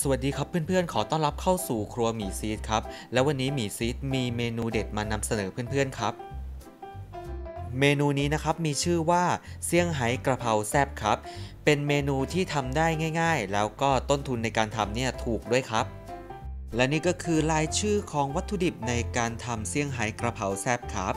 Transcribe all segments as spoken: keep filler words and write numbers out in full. สวัสดีครับเพื่อนๆขอต้อนรับเข้าสู่ครัวหมี่ซีดครับแล้ววันนี้หมี่ซีดมีเมนูเด็ดมานำเสนอเพื่อนๆครับเมนูนี้นะครับมีชื่อว่าเซี่ยงไฮ้กระเพราแซ่บครับเป็นเมนูที่ทำได้ง่ายๆแล้วก็ต้นทุนในการทำเนี่ยถูกด้วยครับและนี่ก็คือรายชื่อของวัตถุดิบในการทำเซี่ยงไฮ้กระเพราแซ่บครับ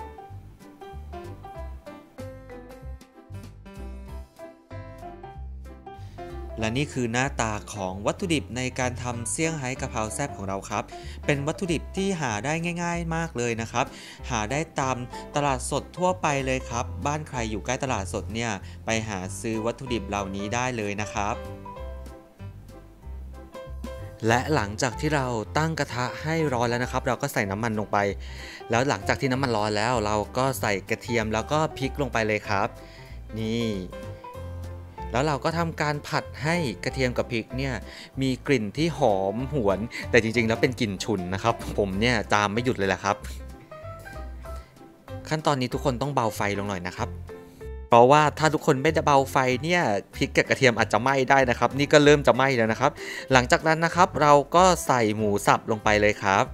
และนี่คือหน้าตาของวัตถุดิบในการทำเซี่ยงไฮ้กระเพราแซ่บของเราครับเป็นวัตถุดิบที่หาได้ง่ายๆมากเลยนะครับหาได้ตามตลาดสดทั่วไปเลยครับบ้านใครอยู่ใกล้ตลาดสดเนี่ยไปหาซื้อวัตถุดิบเหล่านี้ได้เลยนะครับและหลังจากที่เราตั้งกระทะให้ร้อนแล้วนะครับเราก็ใส่น้ำมันลงไปแล้วหลังจากที่น้ำมันร้อนแล้วเราก็ใส่กระเทียมแล้วก็พริกลงไปเลยครับนี่แล้วเราก็ทำการผัดให้กระเทียมกับพริกเนี่ยมีกลิ่นที่หอมหวนแต่จริงๆแล้วเป็นกลิ่นฉุนนะครับผมเนี่ยตามไม่หยุดเลยแหละครับขั้นตอนนี้ทุกคนต้องเบาไฟลงหน่อยนะครับเพราะว่าถ้าทุกคนไม่ได้เบาไฟเนี่ยพริกกับกระเทียมอาจจะไหม้ได้นะครับนี่ก็เริ่มจะไหม้แล้วนะครับหลังจากนั้นนะครับเราก็ใส่หมูสับลงไปเลยครับ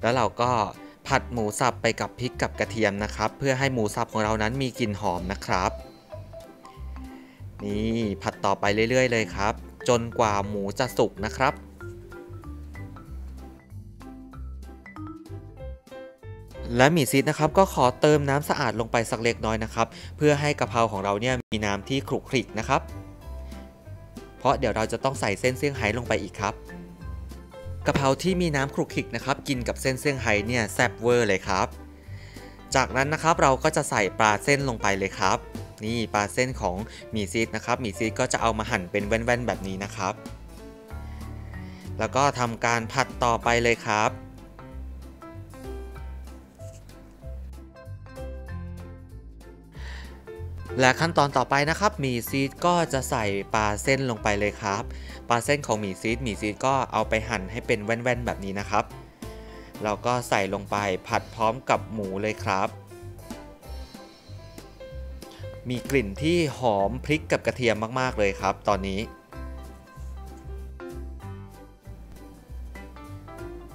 แล้วเราก็ผัดหมูสับไปกับพริกกับกระเทียมนะครับเพื่อให้หมูสับของเรานั้นมีกลิ่นหอมนะครับนี่ผัดต่อไปเรื่อยๆเลยครับจนกว่าหมูจะสุกนะครับและหมี่ซีดนะครับก็ขอเติมน้ำสะอาดลงไปสักเล็กน้อยนะครับเพื่อให้กะเพราของเราเนี่ยมีน้ำที่ขรุขรินะครับเพราะเดี๋ยวเราจะต้องใส่เส้นเซี่ยงไฮ้ลงไปอีกครับกะเพราที่มีน้ำคลุกคลิกนะครับกินกับเส้นเซี่ยงไฮ้เนี่ยแซ่บเวอร์เลยครับจากนั้นนะครับเราก็จะใส่ปลาเส้นลงไปเลยครับนี่ปลาเส้นของหมี่ซีดนะครับหมี่ซีดก็จะเอามาหั่นเป็นแว่นๆแบบนี้นะครับแล้วก็ทำการผัดต่อไปเลยครับและขั้นตอนต่อไปนะครับหมี่ซีดก็จะใส่ปลาเส้นลงไปเลยครับปลาเส้นของหมี่ซีดหมี่ซีดก็เอาไปหั่นให้เป็นแว่นๆแบบนี้นะครับเราก็ใส่ลงไปผัดพร้อมกับหมูเลยครับมีกลิ่นที่หอมพริกกับกระเทียมมากๆเลยครับตอนนี้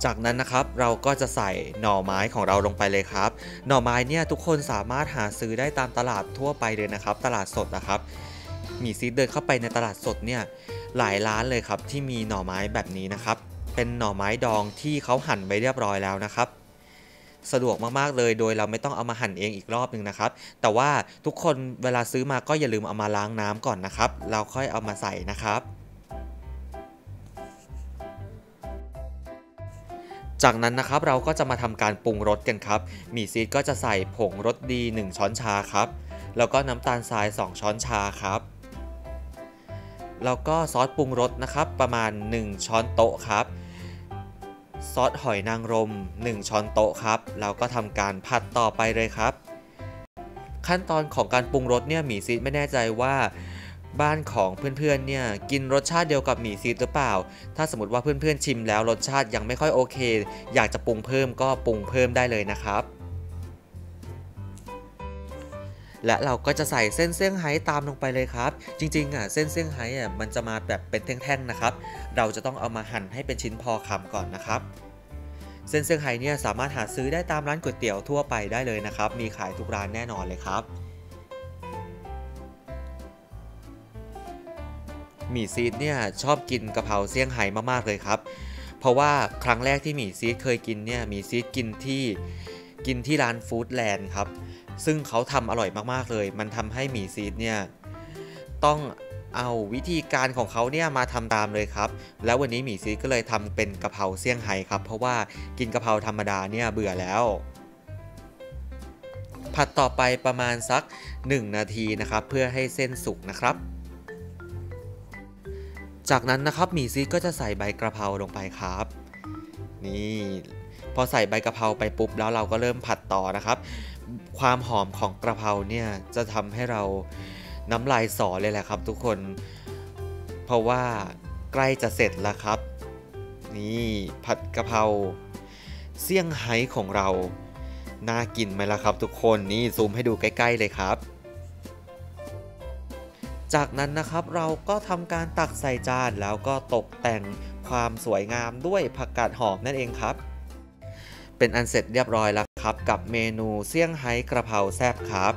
จากนั้นนะครับเราก็จะใส่หน่อไม้ของเราลงไปเลยครับหน่อไม้เนี่ยทุกคนสามารถหาซื้อได้ตามตลาดทั่วไปเลยนะครับตลาดสดนะครับหมี่ซีดเดินเข้าไปในตลาดสดเนี่ยหลายร้านเลยครับที่มีหน่อไม้แบบนี้นะครับเป็นหน่อไม้ดองที่เขาหั่นไว้เรียบร้อยแล้วนะครับสะดวกมากๆเลยโดยเราไม่ต้องเอามาหั่นเองอีกรอบนึงนะครับแต่ว่าทุกคนเวลาซื้อมาก็อย่าลืมเอามาล้างน้ำก่อนนะครับเราค่อยเอามาใส่นะครับจากนั้นนะครับเราก็จะมาทำการปรุงรสกันครับหมี่ซีดก็จะใส่ผงรสดีหนึ่งช้อนชาครับแล้วก็น้ำตาลทรายสองช้อนชาครับแล้วก็ซอสปรุงรสนะครับประมาณหนึ่งช้อนโต๊ะครับซอสหอยนางรมหนึ่งช้อนโต๊ะครับเราก็ทำการผัดต่อไปเลยครับขั้นตอนของการปรุงรสเนี่ยหมี่ซีดไม่แน่ใจว่าบ้านของเพื่อนๆเนี่ยกินรสชาติเดียวกับหมี่ซีดหรือเปล่าถ้าสมมติว่าเพื่อนๆชิมแล้วรสชาติยังไม่ค่อยโอเคอยากจะปรุงเพิ่มก็ปรุงเพิ่มได้เลยนะครับและเราก็จะใส่เส้นเซี่ยงไฮ้ตามลงไปเลยครับจริงๆอ่ะเส้นเซี่ยงไฮ้อ่ะมันจะมาแบบเป็นแท่งๆนะครับเราจะต้องเอามาหั่นให้เป็นชิ้นพอคำก่อนนะครับเส้นเซี่ยงไฮ้เนี่ยสามารถหาซื้อได้ตามร้านก๋วยเตี๋ยวทั่วไปได้เลยนะครับมีขายทุกร้านแน่นอนเลยครับหมี่ซีดเนี่ยชอบกินกะเพราเซี่ยงไฮ้มากๆเลยครับเพราะว่าครั้งแรกที่หมี่ซีดเคยกินเนี่ยหมี่ซีดกินที่กินที่ร้านฟู้ดแลนด์ครับซึ่งเขาทำอร่อยมากๆเลยมันทำให้หมี่ซีดเนี่ยต้องเอาวิธีการของเขาเนี่ยมาทำตามเลยครับแล้ววันนี้หมี่ซีดก็เลยทำเป็นกะเพราเซี่ยงไฮ้ครับเพราะว่ากินกะเพราธรรมดาเนี่ยเบื่อแล้วผัดต่อไปประมาณสักหนึ่งนาทีนะครับเพื่อให้เส้นสุกนะครับจากนั้นนะครับหมี่ซีดก็จะใส่ใบกระเพราลงไปครับนี่พอใส่ใบกระเพราไปปุ๊บแล้วเราก็เริ่มผัดต่อนะครับความหอมของกระเพราเนี่ยจะทำให้เราน้ำลายสอเลยแหละครับทุกคนเพราะว่าใกล้จะเสร็จแล้วครับนี่ผัดกระเพราเซี่ยงไฮ้ของเราน่ากินไหมล่ะครับทุกคนนี่ซูมให้ดูใกล้ๆเลยครับ จากนั้นนะครับเราก็ทำการตักใส่จานแล้วก็ตกแต่งความสวยงามด้วยผักกาดหอมนั่นเองครับเป็นอันเสร็จเรียบร้อยแล้วครับกับเมนูเซี่ยงไฮ้กระเพราแซ่บครับ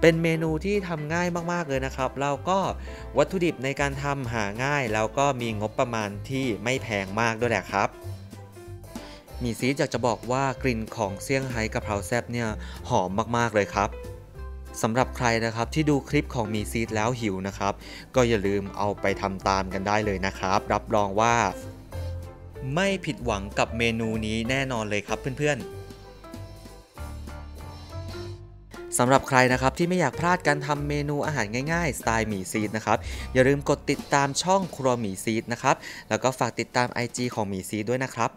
เป็นเมนูที่ทำง่ายมากๆเลยนะครับแล้วก็วัตถุดิบในการทำหาง่ายแล้วก็มีงบประมาณที่ไม่แพงมากด้วยแหละครับมีซีอยากจะบอกว่ากลิ่นของเซี่ยงไฮ้กะเพราแซ่บเนี่ยหอมมากๆเลยครับสำหรับใครนะครับที่ดูคลิปของมีซีแล้วหิวนะครับก็อย่าลืมเอาไปทำตามกันได้เลยนะครับรับรองว่าไม่ผิดหวังกับเมนูนี้แน่นอนเลยครับเพื่อนๆสำหรับใครนะครับที่ไม่อยากพลาดการทำเมนูอาหารง่ายๆสไตล์หมี่ซีดนะครับอย่าลืมกดติดตามช่องครัวหมี่ซีดนะครับแล้วก็ฝากติดตาม ไอ จี ของหมี่ซีดด้วยนะครับ